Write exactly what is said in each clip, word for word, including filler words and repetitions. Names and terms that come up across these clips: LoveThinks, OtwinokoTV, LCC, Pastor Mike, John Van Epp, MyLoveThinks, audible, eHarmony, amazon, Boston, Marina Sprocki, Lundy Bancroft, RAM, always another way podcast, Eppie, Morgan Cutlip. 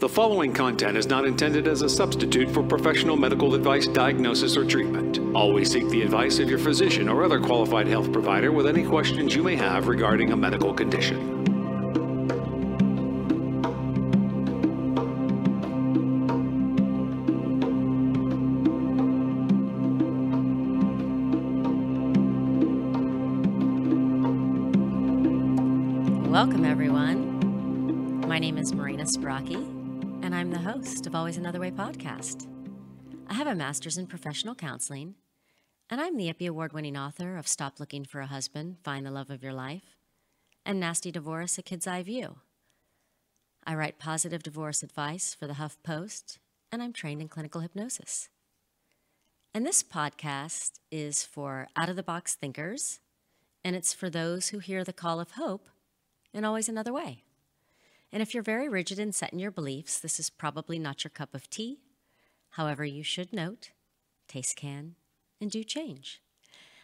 The following content is not intended as a substitute for professional medical advice, diagnosis, or treatment. Always seek the advice of your physician or other qualified health provider with any questions you may have regarding a medical condition. Welcome, everyone. My name is Marina Sprocki, and I'm the host of Always Another Way podcast. I have a master's in professional counseling, and I'm the Eppie award-winning author of Stop Looking for a Husband, Find the Love of Your Life, and Nasty Divorce, A Kid's Eye View. I write positive divorce advice for the Huff Post, and I'm trained in clinical hypnosis. And this podcast is for out-of-the-box thinkers, and it's for those who hear the call of hope and always another way. And if you're very rigid and set in your beliefs, this is probably not your cup of tea. However, you should note, taste can and do change.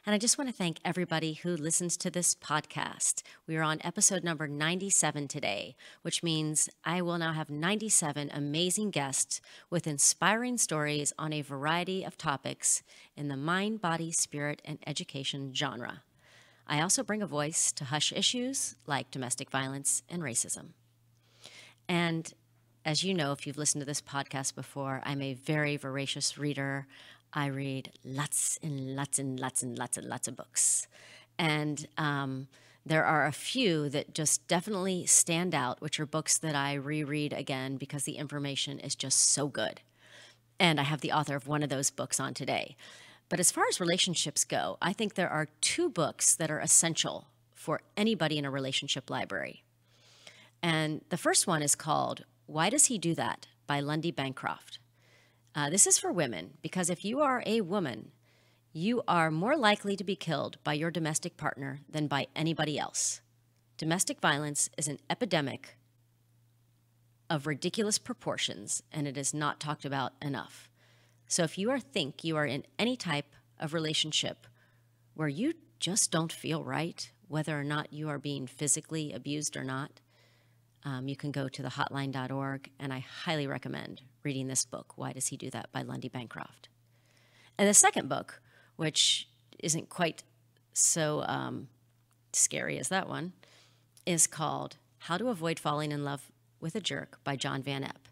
And I just want to thank everybody who listens to this podcast. We are on episode number ninety-seven today, which means I will now have ninety-seven amazing guests with inspiring stories on a variety of topics in the mind, body, spirit, and education genre. I also bring a voice to hush issues like domestic violence and racism. And as you know, if you've listened to this podcast before, I'm a very voracious reader. I read lots and lots and lots and lots and lots of books. And um, there are a few that just definitely stand out, which are books that I reread again because the information is just so good. And I have the author of one of those books on today. But as far as relationships go, I think there are two books that are essential for anybody in a relationship library. And the first one is called Why Does He Do That? By Lundy Bancroft. Uh, this is for women, because if you are a woman, you are more likely to be killed by your domestic partner than by anybody else. Domestic violence is an epidemic of ridiculous proportions, and it is not talked about enough. So if you are think you are in any type of relationship where you just don't feel right, whether or not you are being physically abused or not, Um, you can go to the hotline dot org, and I highly recommend reading this book, Why Does He Do That? By Lundy Bancroft. And the second book, which isn't quite so um, scary as that one, is called How to Avoid Falling in Love with a Jerk by John Van Epp.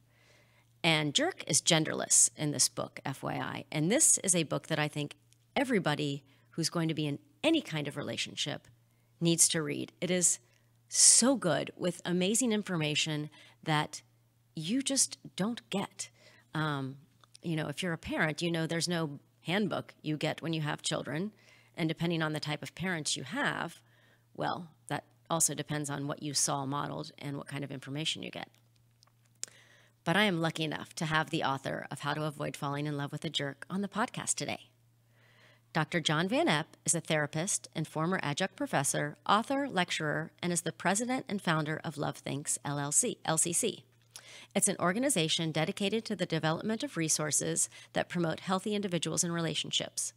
And jerk is genderless in this book, F Y I. And this is a book that I think everybody who's going to be in any kind of relationship needs to read. It is so good, with amazing information that you just don't get. Um, you know, if you're a parent, you know there's no handbook you get when you have children. And depending on the type of parents you have, well, that also depends on what you saw modeled and what kind of information you get. But I am lucky enough to have the author of How to Avoid Falling in Love with a Jerk on the podcast today. Doctor John Van Epp is a therapist and former adjunct professor, author, lecturer, and is the president and founder of MyLoveThinks, L L C, L C C. It's an organization dedicated to the development of resources that promote healthy individuals and relationships.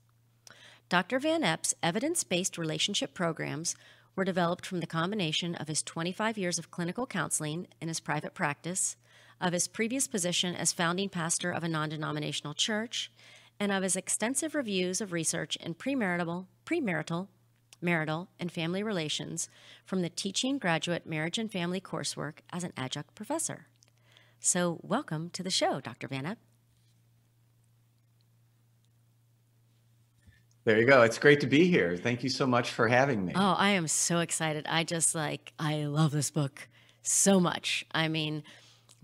Doctor Van Epp's evidence-based relationship programs were developed from the combination of his twenty-five years of clinical counseling in his private practice, of his previous position as founding pastor of a non-denominational church, and of his extensive reviews of research in premarital, premarital, marital, and family relations from the Teaching Graduate Marriage and Family coursework as an adjunct professor. So welcome to the show, Doctor Van Epp. There you go. It's great to be here. Thank you so much for having me. Oh, I am so excited. I just like, I love this book so much. I mean,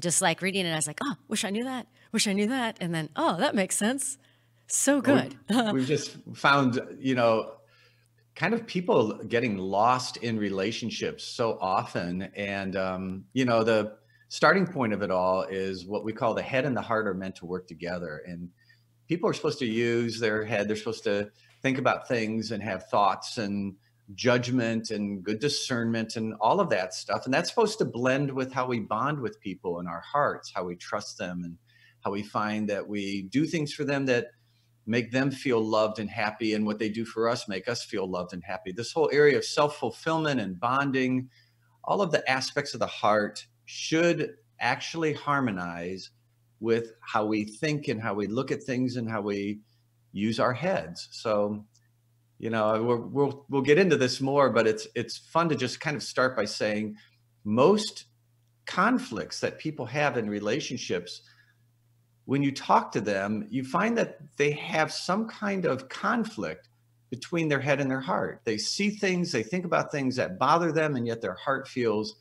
just like reading it, I was like, oh, wish I knew that, wish I knew that. And then, oh, that makes sense. So good. We've just found, you know, kind of people getting lost in relationships so often. And, um, you know, the starting point of it all is what we call the head and the heart are meant to work together. And people are supposed to use their head. They're supposed to think about things and have thoughts and judgment and good discernment and all of that stuff. And that's supposed to blend with how we bond with people in our hearts, how we trust them, and how we find that we do things for them that make them feel loved and happy, and what they do for us make us feel loved and happy. This whole area of self-fulfillment and bonding, all of the aspects of the heart should actually harmonize with how we think and how we look at things and how we use our heads. So, you know, we're, we'll, we'll get into this more, but it's, it's fun to just kind of start by saying most conflicts that people have in relationships, when you talk to them, you find that they have some kind of conflict between their head and their heart. They see things, they think about things that bother them, and yet their heart feels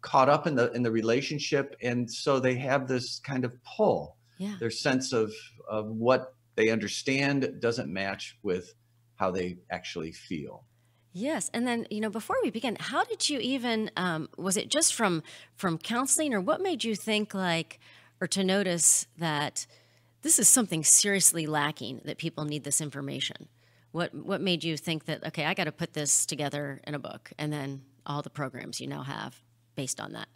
caught up in the in the relationship, and so they have this kind of pull. Yeah. Their sense of of what they understand doesn't match with how they actually feel. Yes, and then, you know, before we begin, how did you even um, was it just from from counseling, or what made you think like or to notice that this is something seriously lacking, that people need this information? What, what made you think that, okay, I got to put this together in a book, and then all the programs you now have based on that?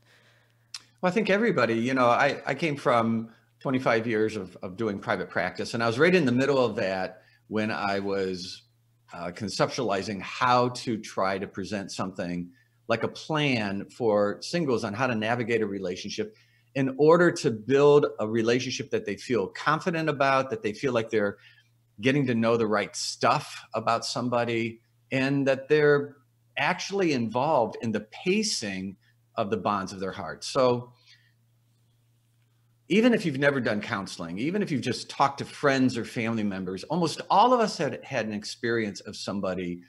Well, I think everybody, you know, I, I came from twenty-five years of, of doing private practice, and I was right in the middle of that when I was uh, conceptualizing how to try to present something like a plan for singles on how to navigate a relationship in order to build a relationship that they feel confident about, that they feel like they're getting to know the right stuff about somebody, and that they're actually involved in the pacing of the bonds of their heart. So even if you've never done counseling, even if you've just talked to friends or family members, almost all of us had, had an experience of somebody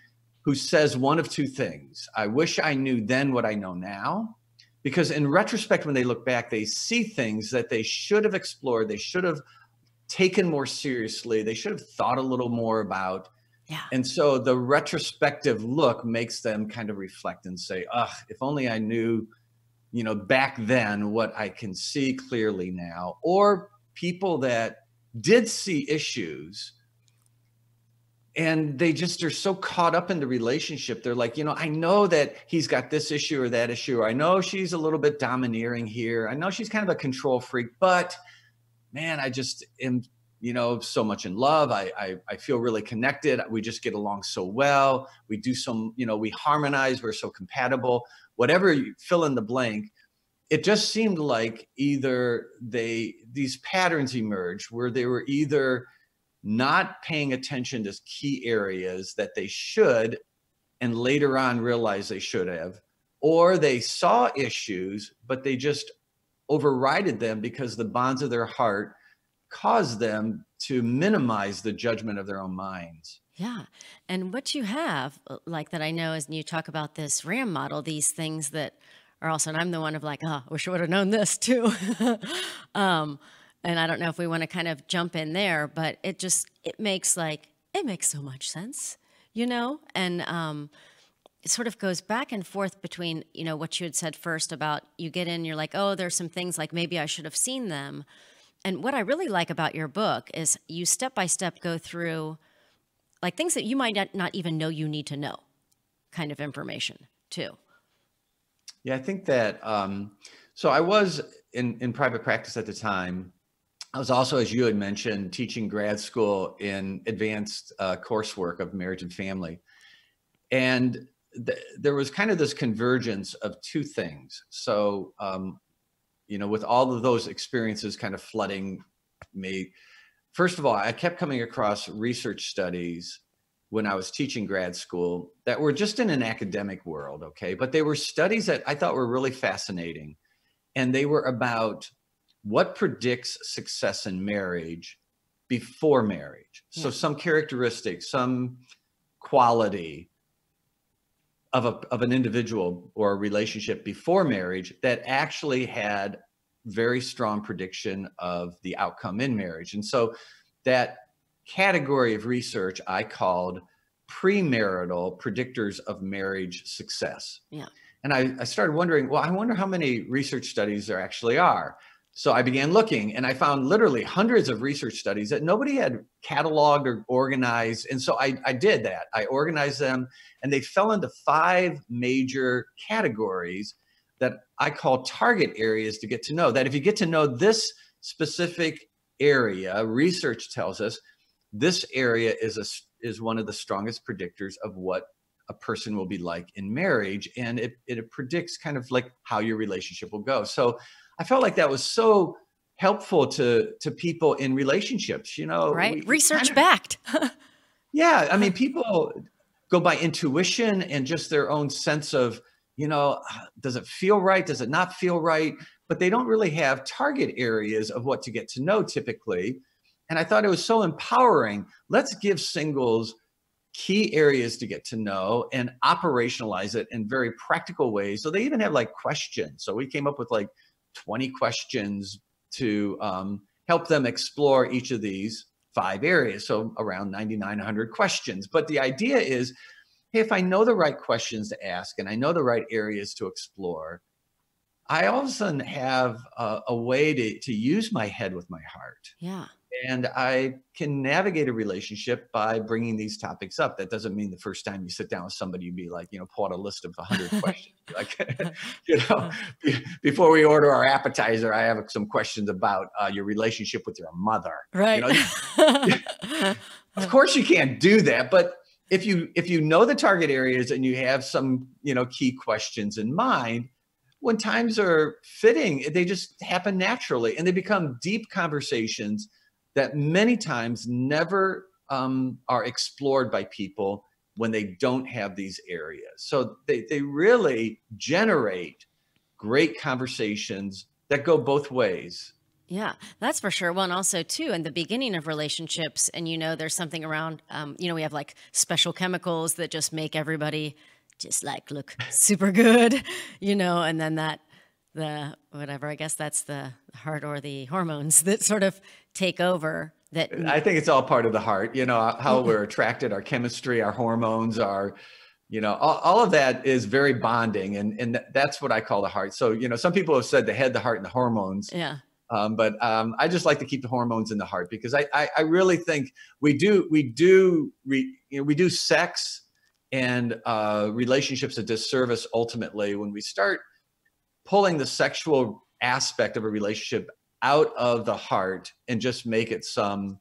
who says one of two things. I wish I knew then what I know now, because in retrospect, when they look back, they see things that they should have explored, they should have taken more seriously, they should have thought a little more about. Yeah. And so the retrospective look makes them kind of reflect and say, ugh, if only I knew, you know, back then what I can see clearly now. Or people that did see issues and they just are so caught up in the relationship. They're like, you know, I know that he's got this issue or that issue. Or I know she's a little bit domineering here. I know she's kind of a control freak, but man, I just am, you know, so much in love. I, I, I feel really connected. We just get along so well. We do some, you know, we harmonize. We're so compatible. Whatever you fill in the blank, it just seemed like either they, these patterns emerged where they were either not paying attention to key areas that they should, and later on realized they should have, or they saw issues, but they just overrided them because the bonds of their heart caused them to minimize the judgment of their own minds. Yeah. And what you have, like that I know is, and you talk about this RAM model, these things that are also, and I'm the one of like, oh, I wish I would have known this too. um, and I don't know if we want to kind of jump in there, but it just, it makes like, it makes so much sense, you know? And um, it sort of goes back and forth between, you know, what you had said first about you get in, you're like, oh, there's some things like maybe I should have seen them. And what I really like about your book is you step-by-step go through like things that you might not even know you need to know kind of information too. Yeah, I think that, um, so I was in, in private practice at the time. I was also, as you had mentioned, teaching grad school in advanced uh, coursework of marriage and family. And th there was kind of this convergence of two things. So, um, you know, with all of those experiences kind of flooding me, first of all, I kept coming across research studies when I was teaching grad school that were just in an academic world, okay? But they were studies that I thought were really fascinating. And they were about what predicts success in marriage before marriage. Yeah. So some characteristic, some quality of a, of an individual or a relationship before marriage that actually had very strong prediction of the outcome in marriage. And so that category of research I called premarital predictors of marriage success. Yeah. And I, I started wondering, well, I wonder how many research studies there actually are. So I began looking, and I found literally hundreds of research studies that nobody had cataloged or organized. And so I, I did that. I organized them, and they fell into five major categories that I call target areas to get to know. That if you get to know this specific area, research tells us this area is, a, is one of the strongest predictors of what a person will be like in marriage, and it, it predicts kind of like how your relationship will go. So I felt like that was so helpful to to people in relationships, you know. Right, research backed. Yeah, I mean, people go by intuition and just their own sense of, you know, does it feel right? Does it not feel right? But they don't really have target areas of what to get to know typically. And I thought it was so empowering. Let's give singles key areas to get to know and operationalize it in very practical ways. So they even have like questions. So we came up with like twenty questions to um, help them explore each of these five areas. So around ninety-nine hundred questions. But the idea is, hey, if I know the right questions to ask and I know the right areas to explore, I all of a sudden have a, a way to, to use my head with my heart. Yeah. And I can navigate a relationship by bringing these topics up. That doesn't mean the first time you sit down with somebody, you'd be like, you know, pull out a list of one hundred questions. Like, you know, before we order our appetizer, I have some questions about uh, your relationship with your mother. Right. You know, of course you can't do that. But if you, if you know the target areas and you have some, you know, key questions in mind, when times are fitting, they just happen naturally, and they become deep conversations that many times never um, are explored by people when they don't have these areas. So they, they really generate great conversations that go both ways. Yeah, that's for sure. Well, and also too, in the beginning of relationships, and you know, there's something around, um, you know, we have like special chemicals that just make everybody just like look super good, you know, and then that, the whatever, I guess that's the heart or the hormones that sort of take over. That I think it's all part of the heart, you know, how we're attracted, our chemistry, our hormones, our, you know, all, all of that is very bonding. And, and that's what I call the heart. So, you know, some people have said the head, the heart, and the hormones. Yeah. Um, but um, I just like to keep the hormones in the heart, because I, I, I really think we do, we do, we, you know, we do sex and uh, relationships a disservice ultimately when we start pulling the sexual aspect of a relationship out of the heart and just make it some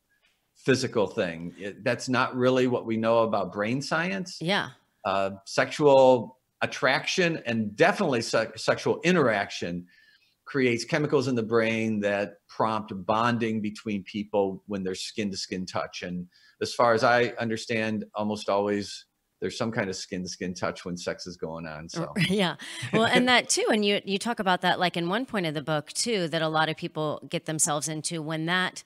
physical thing. It, that's not really what we know about brain science. Yeah. Uh, sexual attraction, and definitely se- sexual interaction, creates chemicals in the brain that prompt bonding between people when there's skin to skin touch. And as far as I understand, almost always there's some kind of skin to skin touch when sex is going on. So yeah. Well, and that too, and you, you talk about that, like in one point of the book too, that a lot of people get themselves into when that,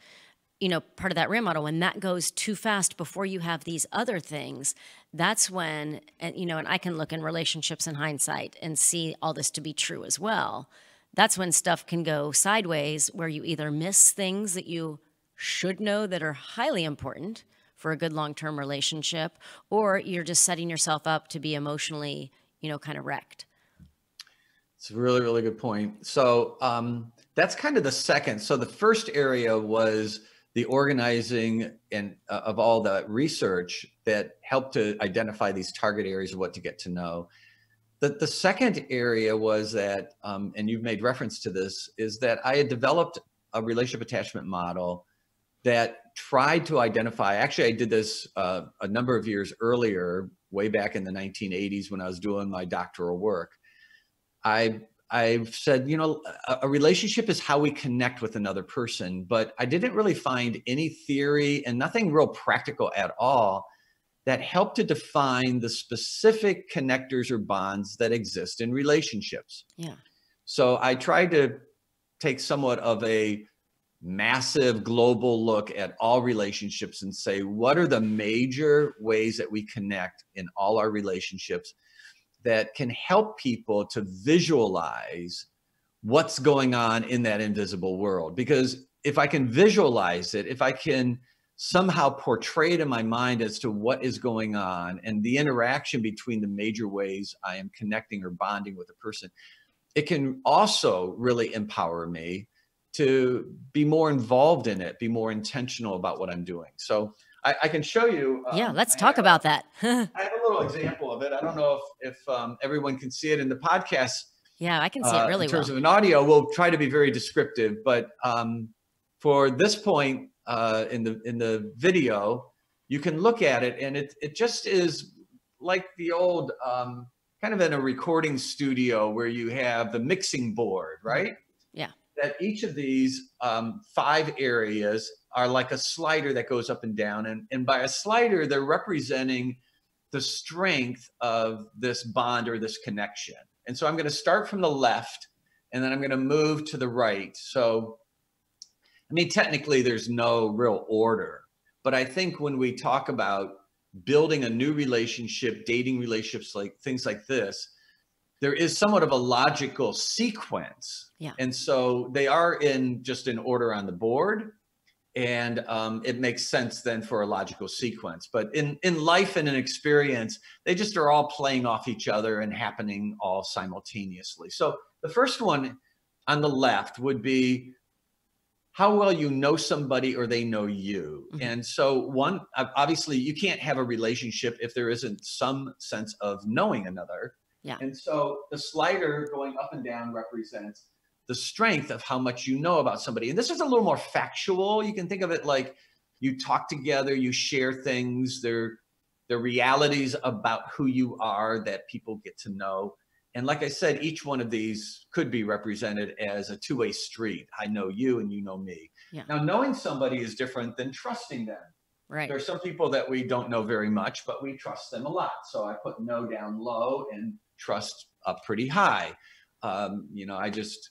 you know, part of that R A M model, when that goes too fast before you have these other things, that's when, and you know, and I can look in relationships in hindsight and see all this to be true as well. That's when stuff can go sideways, where you either miss things that you should know that are highly important for a good long-term relationship, or you're just setting yourself up to be emotionally, you know, kind of wrecked. It's a really, really good point. So um, that's kind of the second. So the first area was the organizing and uh, of all the research that helped to identify these target areas of what to get to know. The, the second area was that, um, and you've made reference to this, is that I had developed a relationship attachment model that tried to identify, actually I did this uh, a number of years earlier, way back in the nineteen eighties when I was doing my doctoral work. I, I've said, you know, a, a relationship is how we connect with another person, but I didn't really find any theory and nothing real practical at all that helped to define the specific connectors or bonds that exist in relationships. Yeah. So I tried to take somewhat of a massive global look at all relationships and say, what are the major ways that we connect in all our relationships that can help people to visualize what's going on in that invisible world? Because if I can visualize it, if I can somehow portray it in my mind as to what is going on and the interaction between the major ways I am connecting or bonding with a person, it can also really empower me to be more involved in it, be more intentional about what I'm doing. So I, I can show you. Um, yeah, let's I talk about a, that. I have a little example of it. I don't know if, if um, everyone can see it in the podcast. Yeah, I can see uh, it really well. In terms well. of an audio, we'll try to be very descriptive, but um, for this point uh, in the in the video, you can look at it, and it, it just is like the old, um, kind of in a recording studio where you have the mixing board, right? Yeah. That each of these um, five areas are like a slider that goes up and down. And, and by a slider, they're representing the strength of this bond or this connection. And so I'm going to start from the left, and then I'm going to move to the right. So, I mean, technically there's no real order, but I think when we talk about building a new relationship, dating relationships, like things like this, there is somewhat of a logical sequence. Yeah. And so they are in just an order on the board. And um, it makes sense then for a logical sequence. But in, in life and in experience, they just are all playing off each other and happening all simultaneously. So the first one on the left would be how well you know somebody or they know you. Mm-hmm. And so one, obviously you can't have a relationship if there isn't some sense of knowing another. Yeah. And so the slider going up and down represents the strength of how much you know about somebody. And this is a little more factual. You can think of it like you talk together, you share things, they're, they're realities about who you are that people get to know. And like I said, each one of these could be represented as a two-way street. I know you and you know me. Yeah. Now, knowing somebody is different than trusting them. Right. There are some people that we don't know very much, but we trust them a lot. So I put know down low and trust up pretty high. Um, you know, I just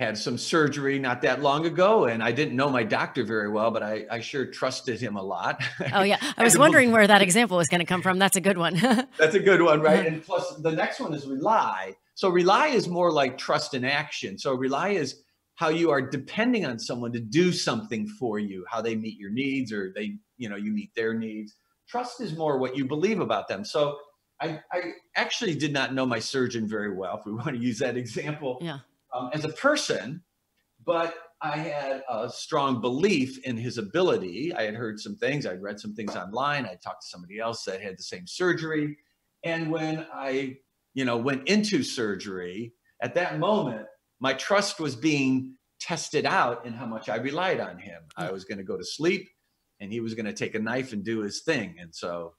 had some surgery not that long ago, and I didn't know my doctor very well, but I, I sure trusted him a lot. Oh, yeah. I was wondering where that example was going to come from. That's a good one. That's a good one, right? And plus, the next one is rely. So rely is more like trust in action. So rely is how you are depending on someone to do something for you, how they meet your needs, or they, you know, you meet their needs. Trust is more what you believe about them. So I, I actually did not know my surgeon very well, if we want to use that example. Yeah. Um, as a person, but I had a strong belief in his ability. I had heard some things, I'd read some things online, I talked to somebody else that had the same surgery. And when I, you know, went into surgery, at that moment, my trust was being tested out in how much I relied on him. I was gonna go to sleep and he was gonna take a knife and do his thing. And so,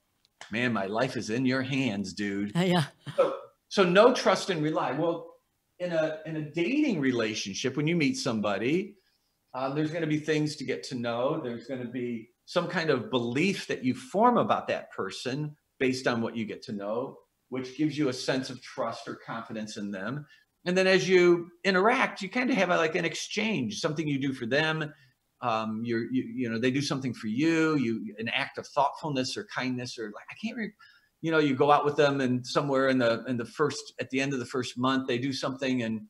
man, my life is in your hands, dude. Uh, yeah. So, so no trust and rely. Well, In a, in a dating relationship, when you meet somebody, uh, there's going to be things to get to know. There's going to be some kind of belief that you form about that person based on what you get to know, which gives you a sense of trust or confidence in them. And then as you interact, you kind of have a, like an exchange, something you do for them. Um, you're, you, you know, they do something for you, you, an act of thoughtfulness or kindness, or like, I can't remember. You know, you go out with them and somewhere in the, in the first, at the end of the first month, they do something and,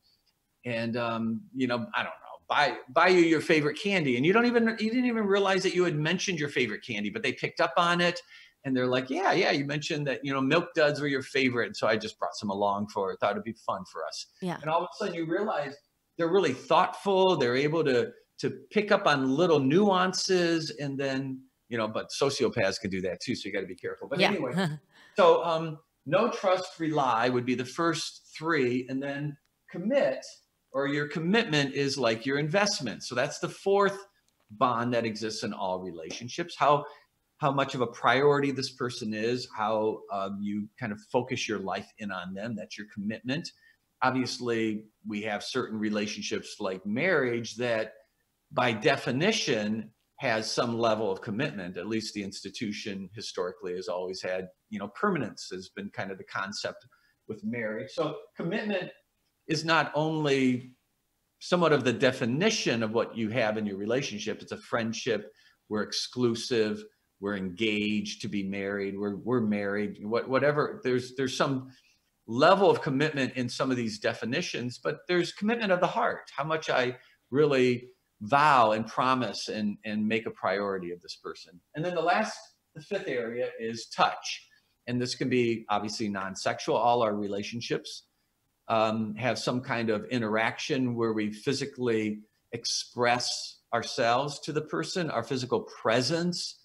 and, um, you know, I don't know, buy, buy you your favorite candy. And you don't even, you didn't even realize that you had mentioned your favorite candy, but they picked up on it and they're like, yeah, yeah. You mentioned that, you know, Milk Duds were your favorite. And so I just brought some along for it. Thought it'd be fun for us. Yeah. And all of a sudden you realize they're really thoughtful. They're able to, to pick up on little nuances and then, you know, but sociopaths can do that too. So you got to be careful. But yeah. Anyway, so um, no, trust, rely would be the first three. And then commit, or your commitment is like your investment. So that's the fourth bond that exists in all relationships. How, how much of a priority this person is, how um, you kind of focus your life in on them. That's your commitment. Obviously, we have certain relationships like marriage that by definition has some level of commitment. At least the institution historically has always had, you know, permanence has been kind of the concept with marriage. So commitment is not only somewhat of the definition of what you have in your relationship, it's a friendship, we're exclusive, we're engaged to be married, we're, we're married, what, whatever, there's, there's some level of commitment in some of these definitions, but there's commitment of the heart, how much I really vow and promise and, and make a priority of this person. And then the last, the fifth area is touch. And this can be obviously non-sexual. All our relationships um, have some kind of interaction where we physically express ourselves to the person. Our physical presence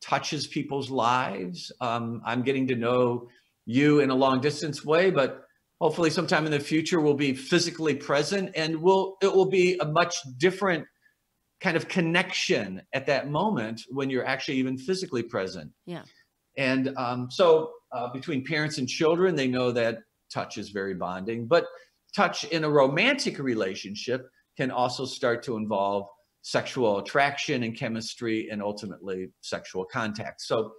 touches people's lives. Um, I'm getting to know you in a long distance way, but hopefully sometime in the future we'll be physically present and we'll, it will be a much different kind of connection at that moment when you're actually even physically present. Yeah. And um, so uh, between parents and children, they know that touch is very bonding, but touch in a romantic relationship can also start to involve sexual attraction and chemistry and ultimately sexual contact. So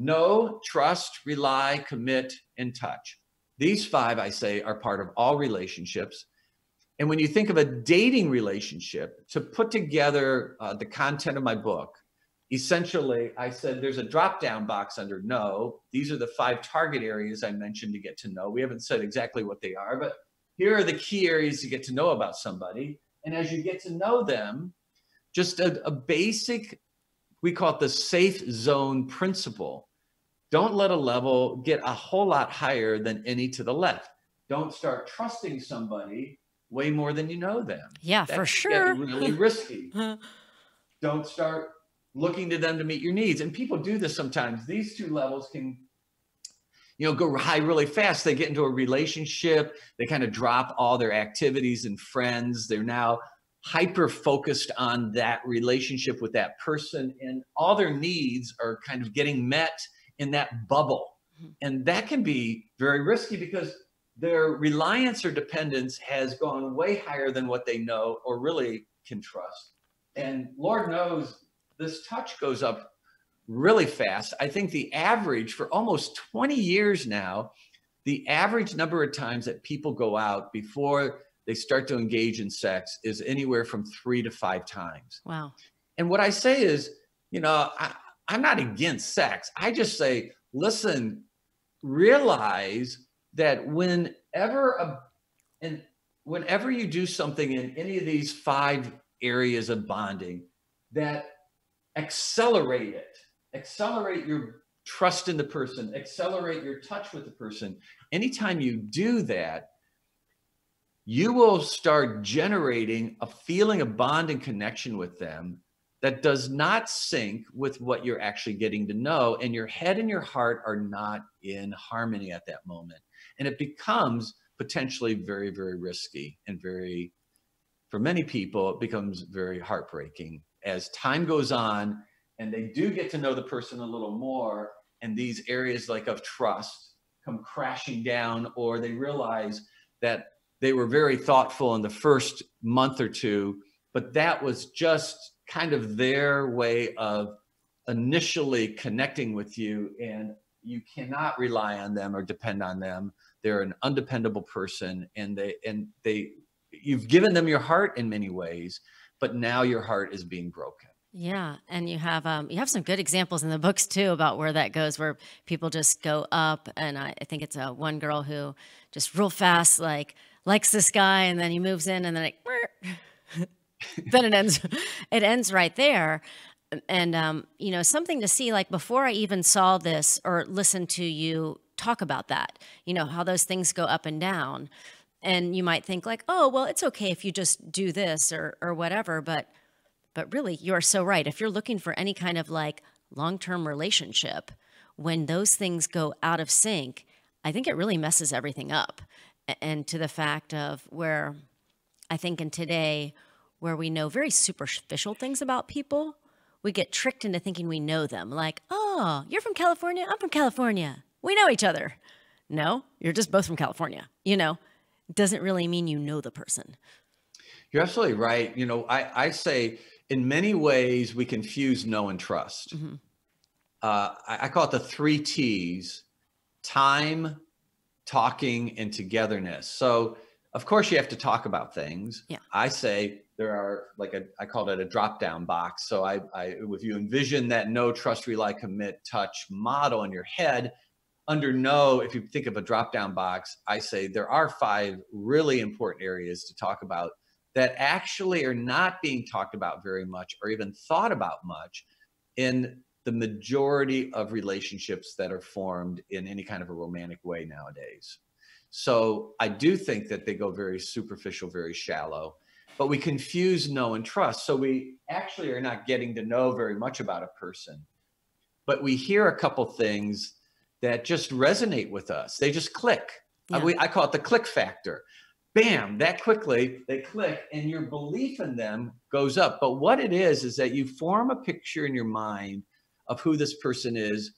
know, trust, rely, commit, and touch. These five, I say, are part of all relationships. And when you think of a dating relationship, to put together uh, the content of my book, essentially, I said there's a drop-down box under know. These are the five target areas I mentioned to get to know. We haven't said exactly what they are, but here are the key areas to get to know about somebody. And as you get to know them, just a, a basic, we call it the safe zone principle. Don't let a level get a whole lot higher than any to the left. Don't start trusting somebody way more than you know them. Yeah, that for sure. That's really risky. Don't start looking to them to meet your needs. And people do this sometimes. These two levels can, you know, go high really fast. They get into a relationship. They kind of drop all their activities and friends. They're now hyper-focused on that relationship with that person. And all their needs are kind of getting met in that bubble. And that can be very risky because their reliance or dependence has gone way higher than what they know or really can trust. And Lord knows, this touch goes up really fast. I think the average for almost twenty years now, the average number of times that people go out before they start to engage in sex is anywhere from three to five times. Wow. And what I say is, you know, I, I'm not against sex. I just say, listen, realize that whenever, a, and whenever you do something in any of these five areas of bonding, that accelerate it, accelerate your trust in the person, accelerate your touch with the person. Anytime you do that, you will start generating a feeling of bond and connection with them that does not sync with what you're actually getting to know. And your head and your heart are not in harmony at that moment. And it becomes potentially very, very risky and very, for many people, it becomes very heartbreaking as time goes on and they do get to know the person a little more, and these areas like of trust come crashing down, or they realize that they were very thoughtful in the first month or two, but that was just kind of their way of initially connecting with you, and you cannot rely on them or depend on them. They're an undependable person, and they and they you've given them your heart in many ways, but now your heart is being broken. Yeah. And you have, um, you have some good examples in the books too, about where that goes, where people just go up. And I, I think it's a one girl who just real fast, like likes this guy, and then he moves in, and then like, then it ends, it ends right there. And, um, you know, something to see, like before I even saw this or listened to you talk about that, you know, how those things go up and down. And you might think like, oh, well, it's okay if you just do this or, or whatever. But, but really, you're so right. If you're looking for any kind of like long-term relationship, when those things go out of sync, I think it really messes everything up. And to the fact of where I think in today, where we know very superficial things about people, we get tricked into thinking we know them. Like, oh, you're from California. I'm from California. We know each other. No, you're just both from California, you know. Doesn't really mean you know the person. You're absolutely right. You know, I, I say in many ways we confuse know and trust. Mm-hmm. uh, I, I call it the three T's: time, talking, and togetherness. So of course you have to talk about things. Yeah. I say there are like a, I called it a drop-down box. So I, I, if you envision that know, trust, rely, commit, touch model in your head, under know, if you think of a drop-down box, I say there are five really important areas to talk about that actually are not being talked about very much or even thought about much in the majority of relationships that are formed in any kind of a romantic way nowadays. So I do think that they go very superficial, very shallow, but we confuse know and trust. So we actually are not getting to know very much about a person, but we hear a couple things that just resonate with us. They just click. Yeah. I, we, I call it the click factor. Bam, that quickly they click and your belief in them goes up. But what it is, is that you form a picture in your mind of who this person is.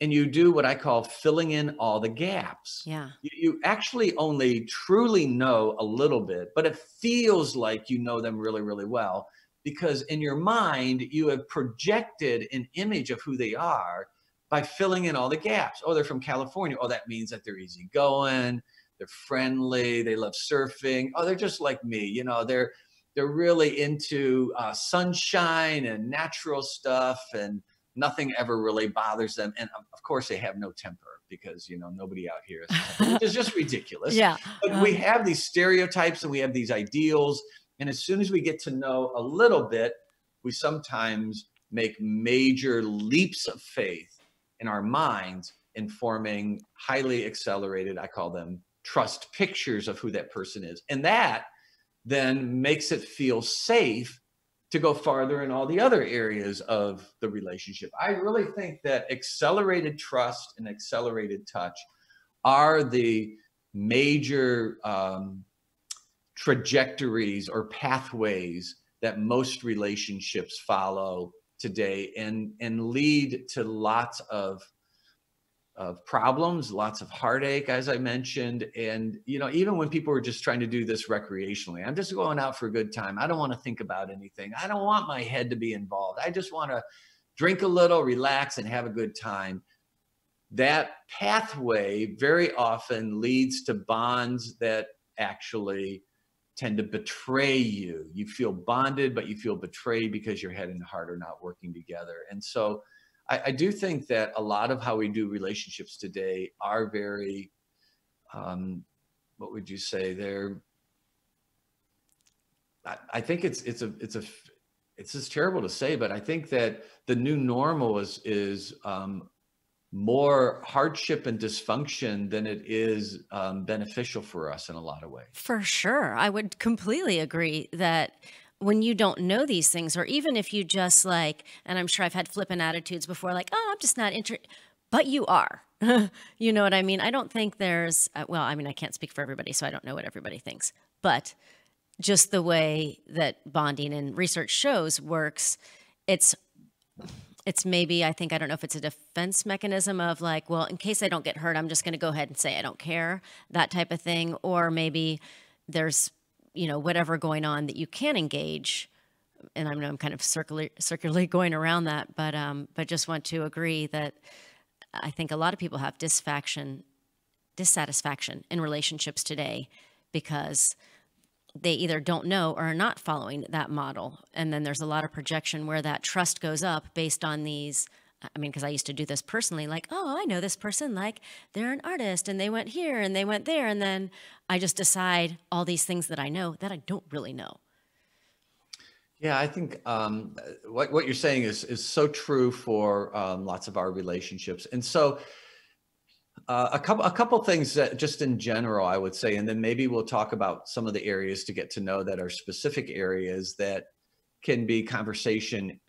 and you do what I call filling in all the gaps. Yeah. You, you actually only truly know a little bit, but it feels like you know them really, really well, because in your mind, you have projected an image of who they are by filling in all the gaps. Oh, they're from California. Oh, that means that they're easygoing. They're friendly. They love surfing. Oh, they're just like me. You know, they're, they're really into uh, sunshine and natural stuff, and nothing ever really bothers them. And of course they have no temper, because, you know, nobody out here is, it's just ridiculous. Yeah. But um, we have these stereotypes and we have these ideals. And as soon as we get to know a little bit, we sometimes make major leaps of faith in our minds in forming highly accelerated, I call them trust pictures of who that person is. And that then makes it feel safe to go farther in all the other areas of the relationship. I really think that accelerated trust and accelerated touch are the major um, trajectories or pathways that most relationships follow today, and, and lead to lots of, of problems, lots of heartache, as I mentioned. And, you know, even when people are just trying to do this recreationally, I'm just going out for a good time. I don't want to think about anything. I don't want my head to be involved. I just want to drink a little, relax, and have a good time. That pathway very often leads to bonds that actually tend to betray you. You feel bonded, but you feel betrayed because your head and heart are not working together. And so I, I do think that a lot of how we do relationships today are very, um, what would you say? They're, I, I think it's, it's a, it's a, it's just terrible to say, but I think that the new normal is, is, um, more hardship and dysfunction than it is um, beneficial for us in a lot of ways. For sure. I would completely agree that when you don't know these things, or even if you just like, and I'm sure I've had flippant attitudes before, like, oh, I'm just not interested, but you are, you know what I mean? I don't think there's, uh, well, I mean, I can't speak for everybody, so I don't know what everybody thinks, but just the way that bonding and research shows works, it's, it's maybe, I think, I don't know if it's a defense mechanism of like, well, in case I don't get hurt, I'm just going to go ahead and say I don't care, that type of thing. Or maybe there's, you know, whatever going on that you can engage. And I know I'm kind of circular, circularly going around that, but, um, but just want to agree that I think a lot of people have dissatisfaction, dissatisfaction in relationships today because they either don't know or are not following that model. And then there's a lot of projection where that trust goes up based on these. I mean, because I used to do this personally, like, oh, I know this person, like they're an artist and they went here and they went there. And then I just decide all these things that I know that I don't really know. Yeah, I think um, what, what you're saying is, is so true for um, lots of our relationships. And so uh, a couple, a couple things that just in general, I would say, and then maybe we'll talk about some of the areas to get to know that are specific areas that can be conversation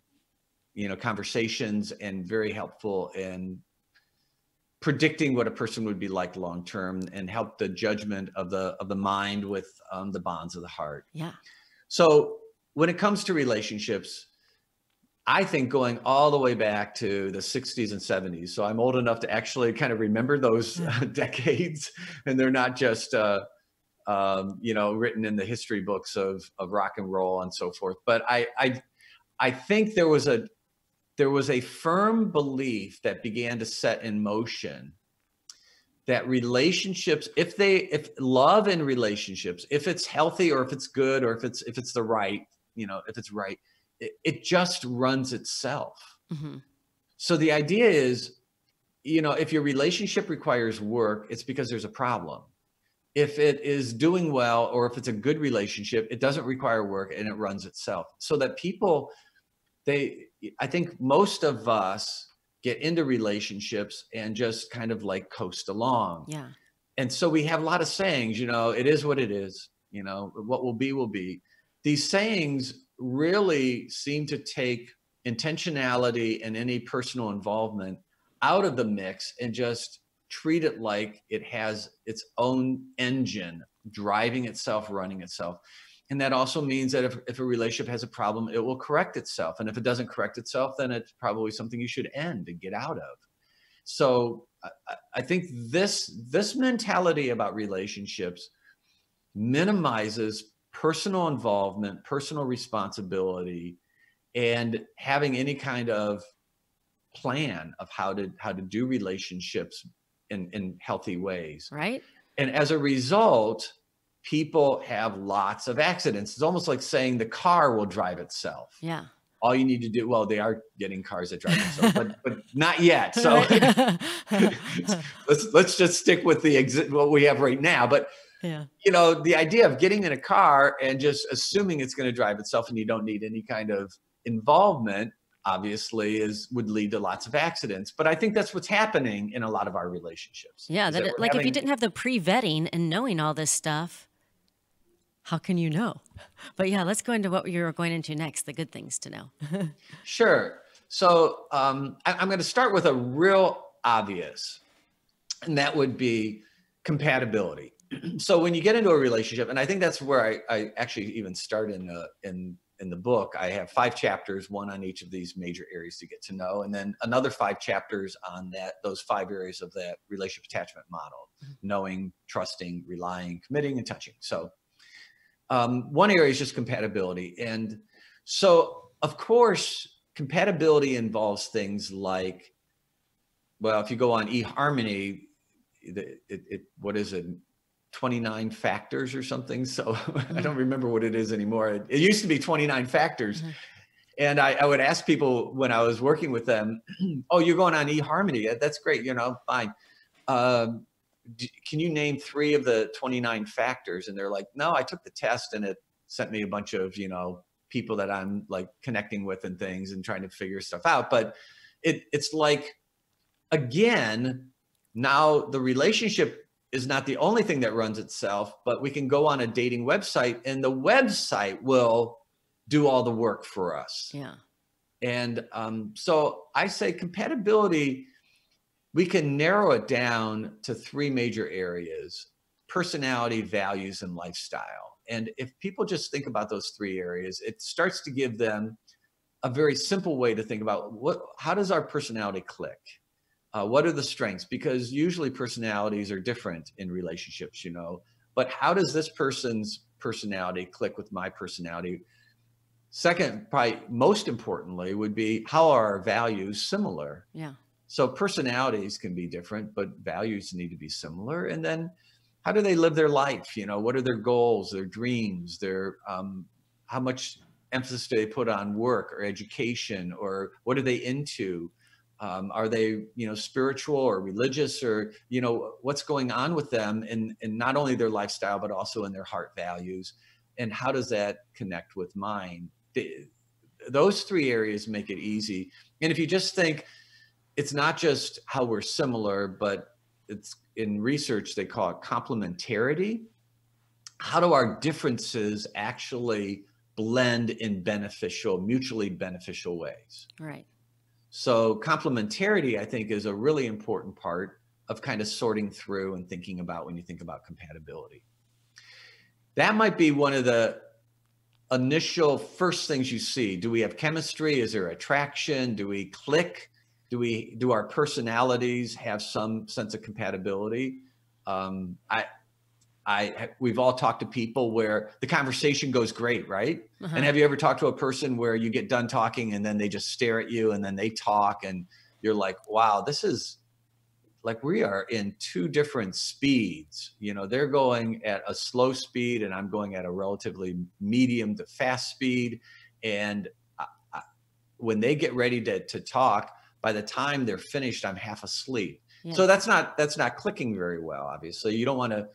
you know, conversations and very helpful in predicting what a person would be like long-term, and help the judgment of the, of the mind with um, the bonds of the heart. Yeah. So when it comes to relationships, I think going all the way back to the sixties and seventies. So I'm old enough to actually kind of remember those yeah. decades, and they're not just, uh, um, you know, written in the history books of, of rock and roll and so forth. But I, I, I think there was a, There was a firm belief that began to set in motion that relationships, if they, if love and relationships, if it's healthy or if it's good or if it's, if it's the right, you know, if it's right, it, it just runs itself. Mm-hmm. So the idea is, you know, if your relationship requires work, it's because there's a problem. If it is doing well, or if it's a good relationship, it doesn't require work and it runs itself. So that people, they, I think most of us get into relationships and just kind of like coast along. Yeah. And so we have a lot of sayings, you know, it is what it is, you know, what will be, will be. These sayings really seem to take intentionality and any personal involvement out of the mix and just treat it like it has its own engine driving itself, running itself. And that also means that if, if a relationship has a problem, it will correct itself. And if it doesn't correct itself, then it's probably something you should end and get out of. So I, I think this, this mentality about relationships minimizes personal involvement, personal responsibility, and having any kind of plan of how to, how to do relationships in, in healthy ways. Right. And as a result, people have lots of accidents. It's almost like saying the car will drive itself. Yeah. All you need to do, well, they are getting cars that drive themselves, but, but not yet. So let's, let's just stick with the exi- what we have right now. But yeah. You know, the idea of getting in a car and just assuming it's going to drive itself and you don't need any kind of involvement, obviously, is would lead to lots of accidents. But I think that's what's happening in a lot of our relationships. Yeah. That, that like having, if you didn't have the pre-vetting and knowing all this stuff, how can you know? But yeah, let's go into what you're going into next, the good things to know. Sure. So um, I, I'm going to start with a real obvious, and that would be compatibility. So when you get into a relationship, and I think that's where I, I actually even start in the, in, in the book, I have five chapters, one on each of these major areas to get to know, and then another five chapters on that, those five areas of that relationship attachment model, mm-hmm. knowing, trusting, relying, committing, and touching. So Um, one area is just compatibility. And so, of course, compatibility involves things like, well, if you go on eHarmony, it, it, it, what is it, twenty-nine factors or something? So mm-hmm. I don't remember what it is anymore. It, it used to be twenty-nine factors. Mm-hmm. And I, I would ask people when I was working with them, oh, you're going on eHarmony. That's great. You know, fine. Um, Can you name three of the twenty-nine factors? And they're like, no, I took the test and it sent me a bunch of, you know, people that I'm like connecting with and things and trying to figure stuff out. But it it's like, again, now the relationship is not the only thing that runs itself, but we can go on a dating website and the website will do all the work for us. Yeah. And um, so I say compatibility, we can narrow it down to three major areas: personality, values, and lifestyle. And if people just think about those three areas, it starts to give them a very simple way to think about what, how does our personality click? Uh, what are the strengths? Because usually personalities are different in relationships, you know, but how does this person's personality click with my personality? Second, probably most importantly, would be how are our values similar? Yeah. So personalities can be different, but values need to be similar. And then how do they live their life? You know, what are their goals, their dreams, their, um, how much emphasis do they put on work or education, or what are they into? Um, are they, you know, spiritual or religious, or, you know, what's going on with them in, in not only their lifestyle, but also in their heart values? And how does that connect with mine? The, those three areas make it easy. And if you just think, it's not just how we're similar, but it's in research, they call it complementarity. How do our differences actually blend in beneficial, mutually beneficial ways? Right. So complementarity, I think, is a really important part of kind of sorting through and thinking about when you think about compatibility. That might be one of the initial first things you see. Do we have chemistry? Is there attraction? Do we click? Do we, do our personalities have some sense of compatibility? Um, I, I, we've all talked to people where the conversation goes great, right? Uh-huh. And have you ever talked to a person where you get done talking and then they just stare at you and then they talk and you're like, wow, this is like, we are in two different speeds. You know, they're going at a slow speed and I'm going at a relatively medium to fast speed. And I, I, when they get ready to, to talk, by the time they're finished, I'm half asleep. Yeah. So that's not, that's not clicking very well, obviously. You don't want to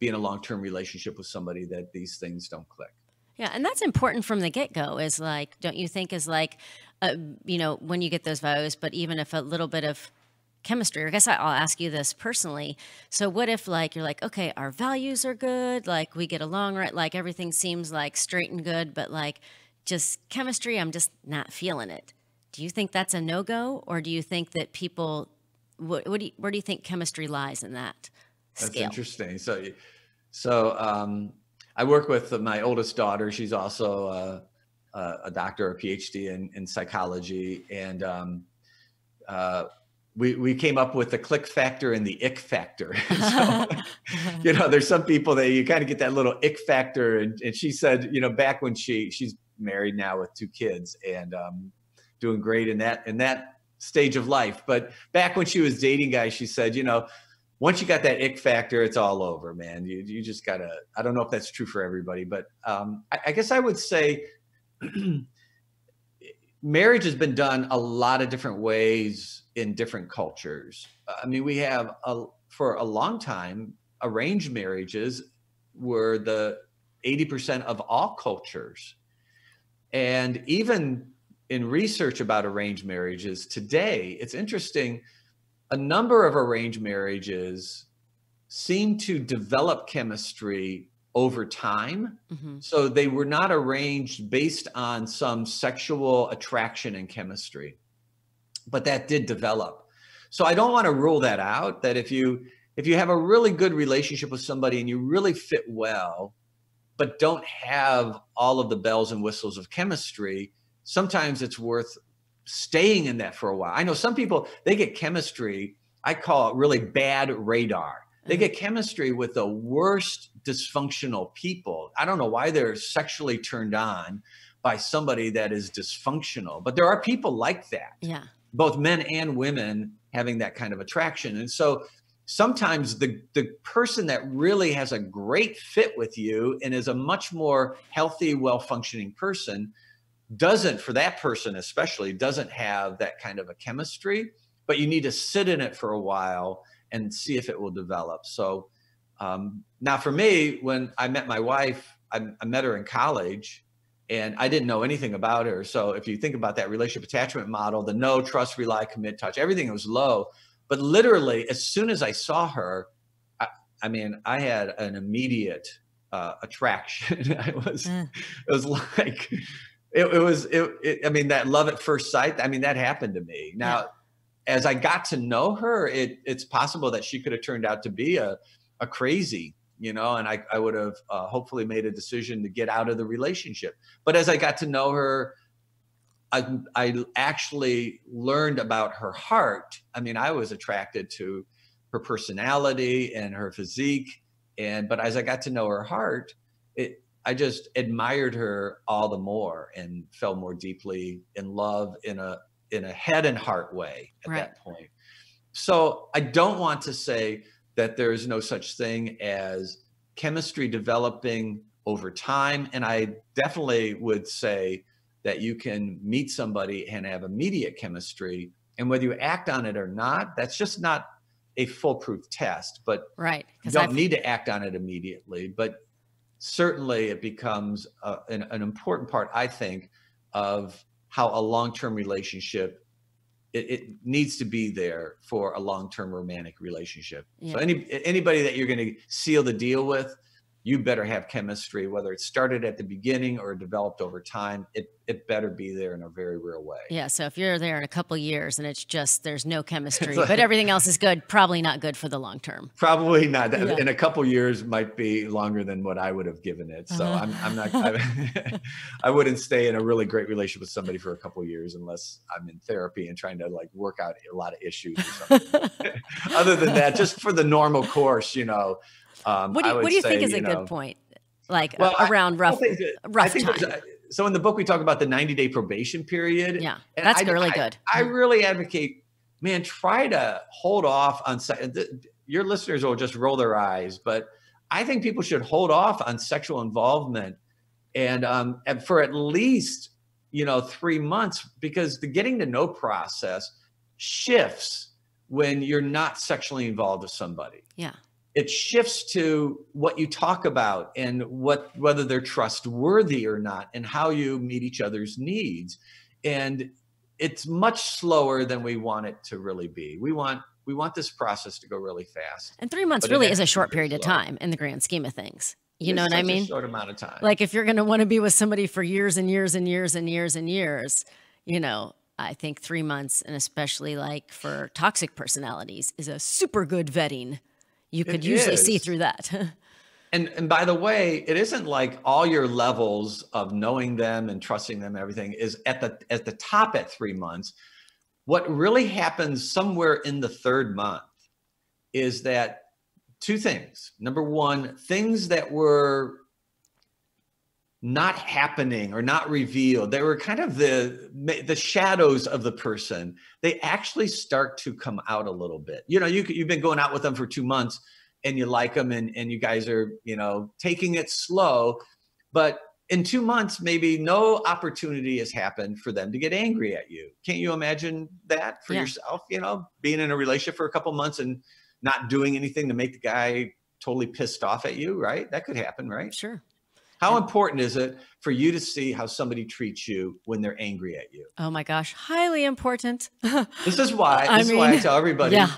be in a long-term relationship with somebody that these things don't click. Yeah, and that's important from the get-go is like, don't you think is like, uh, you know, when you get those values, but even if a little bit of chemistry, or I guess I'll ask you this personally. So what if like, you're like, okay, our values are good. Like we get along, right? Like everything seems like straight and good, but like just chemistry, I'm just not feeling it. Do you think that's a no-go, or do you think that people, what, what do you, where do you think chemistry lies in that scale? That's interesting. So, so um, I work with my oldest daughter. She's also a, a doctor, a PhD in, in psychology. And um, uh, we, we came up with the click factor and the ick factor. So, you know, there's some people that you kind of get that little ick factor. And, and she said, you know, back when she, she's married now with two kids and um, doing great in that, in that stage of life. But back when she was dating guys, she said, you know, once you got that ick factor, it's all over, man. You, you just gotta, I don't know if that's true for everybody, but um, I, I guess I would say marriage has been done a lot of different ways in different cultures. I mean, we have, a, for a long time, arranged marriages were the eighty percent of all cultures. And even in research about arranged marriages today, it's interesting. A number of arranged marriages seem to develop chemistry over time. Mm-hmm. So they were not arranged based on some sexual attraction and chemistry, but that did develop. So I don't want to rule that out, that if you, if you have a really good relationship with somebody and you really fit well, but don't have all of the bells and whistles of chemistry, sometimes it's worth staying in that for a while. I know some people, they get chemistry, I call it really bad radar. They get chemistry with the worst dysfunctional people. I don't know why they're sexually turned on by somebody that is dysfunctional, but there are people like that. Yeah. Both men and women having that kind of attraction. And so sometimes the, the person that really has a great fit with you and is a much more healthy, well-functioning person doesn't, for that person especially, doesn't have that kind of a chemistry, but you need to sit in it for a while and see if it will develop. So um, now for me, when I met my wife, I, I met her in college and I didn't know anything about her. So if you think about that relationship attachment model, the know, trust, rely, commit, touch, everything was low. But literally, as soon as I saw her, I, I mean, I had an immediate uh, attraction. I was, mm. It was like... It, it was, it, it, I mean, that love at first sight, I mean, that happened to me. Now, yeah. As I got to know her, it, it's possible that she could have turned out to be a, a crazy, you know, and I, I would have uh, hopefully made a decision to get out of the relationship. But as I got to know her, I, I actually learned about her heart. I mean, I was attracted to her personality and her physique. And, but as I got to know her heart, it, I just admired her all the more and fell more deeply in love in a in a head and heart way at right. that point. So I don't want to say that there is no such thing as chemistry developing over time. And I definitely would say that you can meet somebody and have immediate chemistry. And whether you act on it or not, that's just not a foolproof test. But right. you don't I've... need to act on it immediately. But certainly it becomes uh, an, an important part, I think, of how a long-term relationship, it, it needs to be there for a long-term romantic relationship. Yeah. So any anybody that you're going to seal the deal with, you better have chemistry, whether it started at the beginning or developed over time, it, it better be there in a very real way. Yeah, so if you're there in a couple of years and it's just, there's no chemistry, like, but everything else is good, probably not good for the long term. Probably not. Yeah. And a couple of years might be longer than what I would have given it. So uh-huh. I'm, I'm not, I, I wouldn't stay in a really great relationship with somebody for a couple of years unless I'm in therapy and trying to like work out a lot of issues or something. Other than that, just for the normal course, you know, Um, what do you, what do you say, think is you know, a good point? Like well, around I, rough, I think that, rough I think time. A, so in the book, we talk about the ninety day probation period. Yeah, and that's I, really I, good. I, I really advocate, man, try to hold off on, your listeners will just roll their eyes, but I think people should hold off on sexual involvement and, um, and for at least, you know, three months because the getting to know process shifts when you're not sexually involved with somebody. Yeah. It shifts to what you talk about and what whether they're trustworthy or not and how you meet each other's needs. And it's much slower than we want it to really be. We want we want this process to go really fast. And three months really is a short period of time in the grand scheme of things. You know what I mean? It's a short amount of time. Like if you're going to want to be with somebody for years and years and years and years and years, you know, I think three months and especially like for toxic personalities is a super good vetting. You could usually see through that. and and by the way, it isn't like all your levels of knowing them and trusting them and everything is at the at the top at three months. What really happens somewhere in the third month is that two things. Number one, things that were not happening or not revealed, they were kind of the the shadows of the person, they actually start to come out a little bit. You know, you, you've been going out with them for two months and you like them and, and you guys are, you know, taking it slow, but in two months, maybe no opportunity has happened for them to get angry at you. Can't you imagine that for yeah. yourself? You know, being in a relationship for a couple months and not doing anything to make the guy totally pissed off at you, right? That could happen, right? Sure. How yeah. important is it for you to see how somebody treats you when they're angry at you? Oh my gosh, highly important. This is why, this is why I tell everybody, yeah.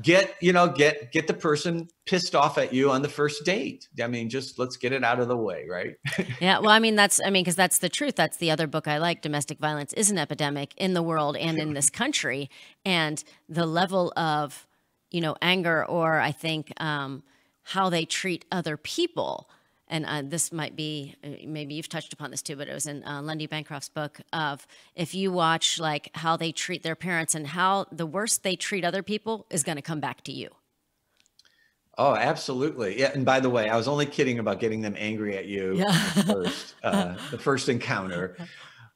get, you know, get, get the person pissed off at you on the first date. I mean, just let's get it out of the way, right? Yeah. Well, I mean, that's, I mean, cause that's the truth. That's the other book I like. Domestic violence is an epidemic in the world and in this country. And the level of, you know, anger, or I think, um, how they treat other people. And uh, this might be, maybe you've touched upon this too, but it was in uh, Lundy Bancroft's book of, if you watch like how they treat their parents and how the worst they treat other people is going to come back to you. Oh, absolutely. Yeah. And by the way, I was only kidding about getting them angry at you yeah. the, first, uh, the first encounter.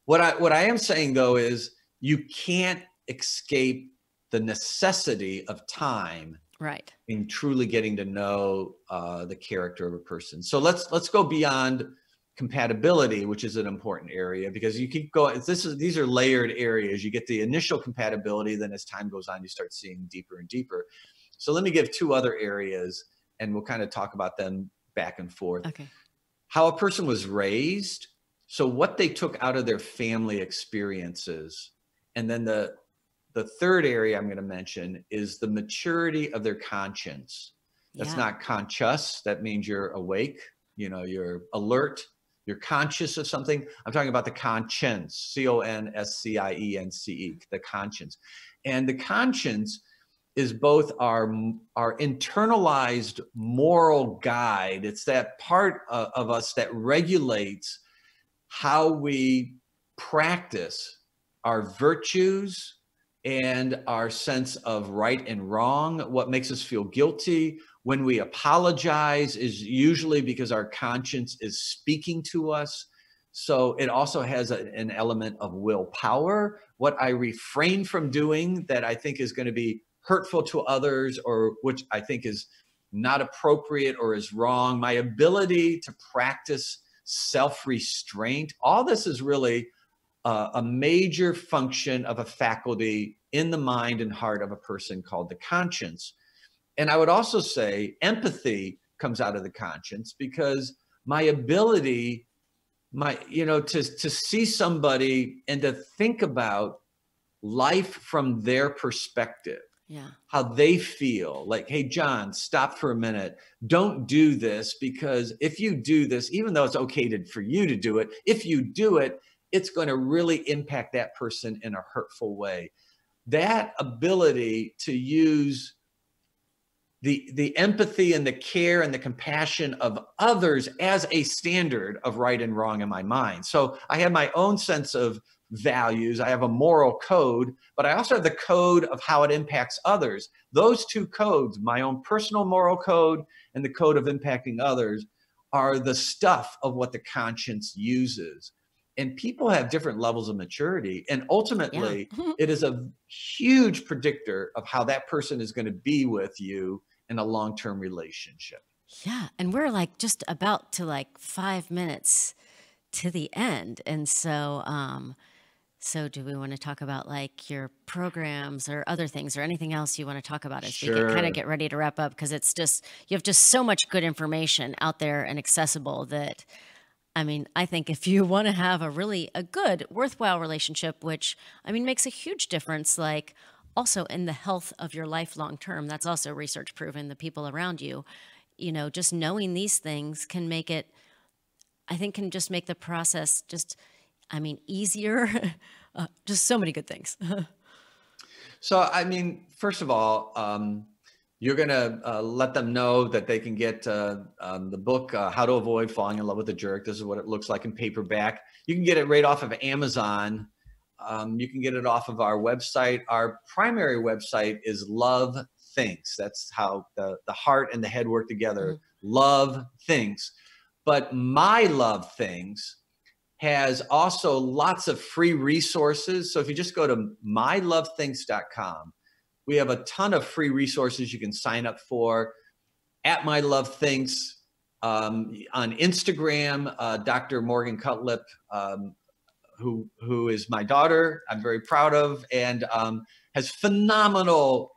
What I, what I am saying though, is you can't escape the necessity of time. Right. In truly getting to know uh, the character of a person. So let's let's go beyond compatibility, which is an important area, because you keep going. This is these are layered areas. You get the initial compatibility, then as time goes on, you start seeing deeper and deeper. So let me give two other areas, and we'll kind of talk about them back and forth. Okay. How a person was raised, so what they took out of their family experiences, and then the The third area I'm going to mention is the maturity of their conscience. That's yeah. not conscious. That means you're awake, you know, you're alert, you're conscious of something. I'm talking about the conscience, C O N S C I E N C E, the conscience. And the conscience is both our, our internalized moral guide. It's that part of, of us that regulates how we practice our virtues, and our sense of right and wrong. What makes us feel guilty when we apologize is usually because our conscience is speaking to us. So it also has a, an element of willpower. What I refrain from doing that I think is going to be hurtful to others, or which I think is not appropriate or is wrong, my ability to practice self-restraint, all this is really Uh, a major function of a faculty in the mind and heart of a person called the conscience. And I would also say empathy comes out of the conscience, because my ability, my, you know, to, to see somebody and to think about life from their perspective, yeah. how they feel, like, hey, John, stop for a minute. Don't do this, because if you do this, even though it's okay to, for you to do it, if you do it, it's going to really impact that person in a hurtful way. That ability to use the, the empathy and the care and the compassion of others as a standard of right and wrong in my mind. So I have my own sense of values. I have a moral code, but I also have the code of how it impacts others. Those two codes, my own personal moral code and the code of impacting others, are the stuff of what the conscience uses. And people have different levels of maturity. And ultimately, yeah. it is a huge predictor of how that person is going to be with you in a long-term relationship. Yeah. And we're like just about to like five minutes to the end. And so, um, so do we want to talk about like your programs or other things or anything else you want to talk about as sure. we can kind of get ready to wrap up? Because it's just, you have just so much good information out there and accessible that, I mean, I think if you want to have a really a good, worthwhile relationship, which, I mean, makes a huge difference, like also in the health of your life long term, that's also research proven, the people around you, you know, just knowing these things can make it, I think can just make the process just, I mean, easier, uh, just so many good things. So, I mean, first of all, um, you're going to uh, let them know that they can get uh, um, the book, uh, How to Avoid Falling in Love with a Jerk. This is what it looks like in paperback. You can get it right off of Amazon. Um, you can get it off of our website. Our primary website is LoveThinks. That's how the, the heart and the head work together. Mm-hmm. LoveThinks. But MyLoveThinks has also lots of free resources. So if you just go to my love thinks dot com, we have a ton of free resources you can sign up for. At MyLoveThinks, um, on Instagram, uh, Doctor Morgan Cutlip, um, who, who is my daughter, I'm very proud of, and um, has phenomenal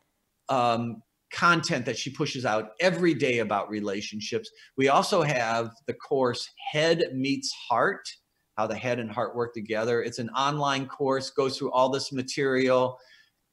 um, content that she pushes out every day about relationships. We also have the course, Head Meets Heart, how the head and heart work together. It's an online course, goes through all this material.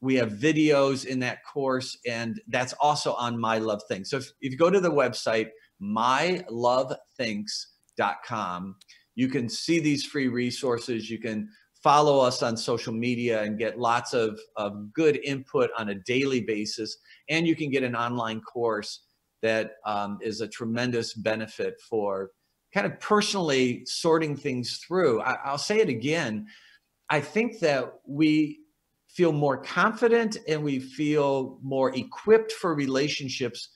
We have videos in that course, and that's also on MyLoveThinks. So if, if you go to the website, my love thinks dot com, you can see these free resources. You can follow us on social media and get lots of, of good input on a daily basis. And you can get an online course that um, is a tremendous benefit for kind of personally sorting things through. I, I'll say it again. I think that we feel more confident and we feel more equipped for relationships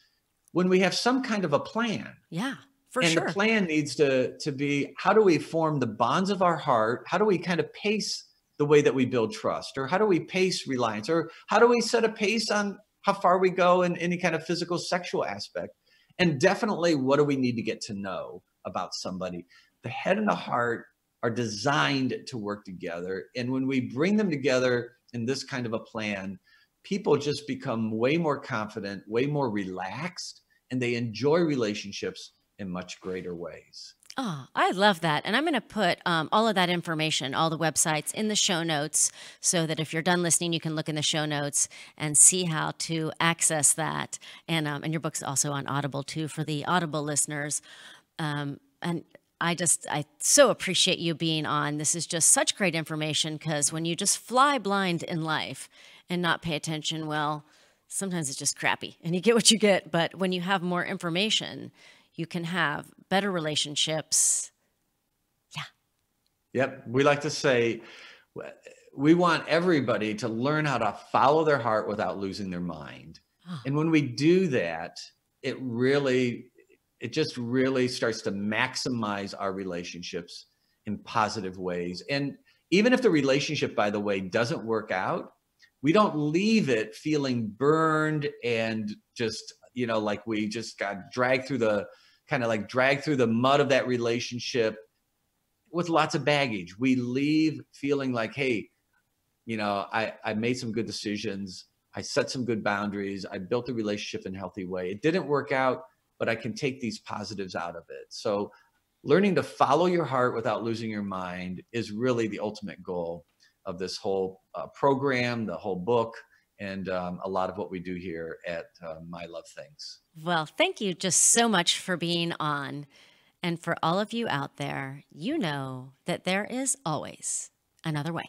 when we have some kind of a plan. Yeah. For and sure. The plan needs to, to be, how do we form the bonds of our heart? How do we kind of pace the way that we build trust? Or how do we pace reliance? Or how do we set a pace on how far we go in any kind of physical sexual aspect? And definitely, what do we need to get to know about somebody? The head and the heart are designed to work together. And when we bring them together in this kind of a plan, people just become way more confident, way more relaxed, and they enjoy relationships in much greater ways. Oh, I love that. And I'm going to put um, all of that information, all the websites, in the show notes, so that if you're done listening, you can look in the show notes and see how to access that. And, um, and your book's also on Audible too, for the Audible listeners. Um, and I just, I so appreciate you being on. This is just such great information, because when you just fly blind in life and not pay attention, well, sometimes it's just crappy and you get what you get. But when you have more information, you can have better relationships. Yeah. Yep. We like to say, we want everybody to learn how to follow their heart without losing their mind. Oh. And when we do that, it really, it just really starts to maximize our relationships in positive ways. And even if the relationship, by the way, doesn't work out, we don't leave it feeling burned and just, you know, like we just got dragged through the, kind of like dragged through the mud of that relationship with lots of baggage. We leave feeling like, hey, you know, I, I made some good decisions. I set some good boundaries. I built the relationship in a healthy way. It didn't work out, but I can take these positives out of it. So learning to follow your heart without losing your mind is really the ultimate goal of this whole uh, program, the whole book, and um, a lot of what we do here at uh, My Love Things. Well, thank you just so much for being on. And for all of you out there, you know that there is always another way.